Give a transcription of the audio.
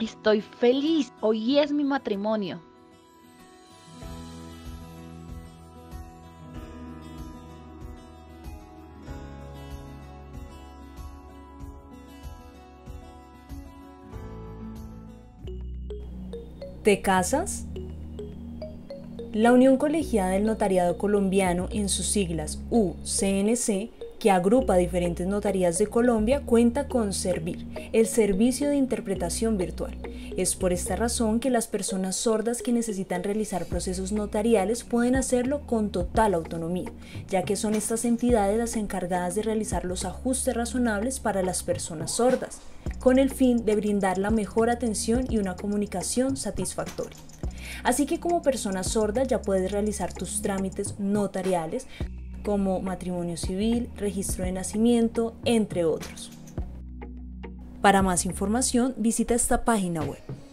Estoy feliz, hoy es mi matrimonio. ¿Te casas? La Unión Colegiada del Notariado Colombiano, en sus siglas UCNC, que agrupa diferentes notarías de Colombia, cuenta con SERVIR, el servicio de interpretación virtual. Es por esta razón que las personas sordas que necesitan realizar procesos notariales pueden hacerlo con total autonomía, ya que son estas entidades las encargadas de realizar los ajustes razonables para las personas sordas, con el fin de brindar la mejor atención y una comunicación satisfactoria. Así que como persona sorda ya puedes realizar tus trámites notariales como matrimonio civil, registro de nacimiento, entre otros. Para más información, visita esta página web.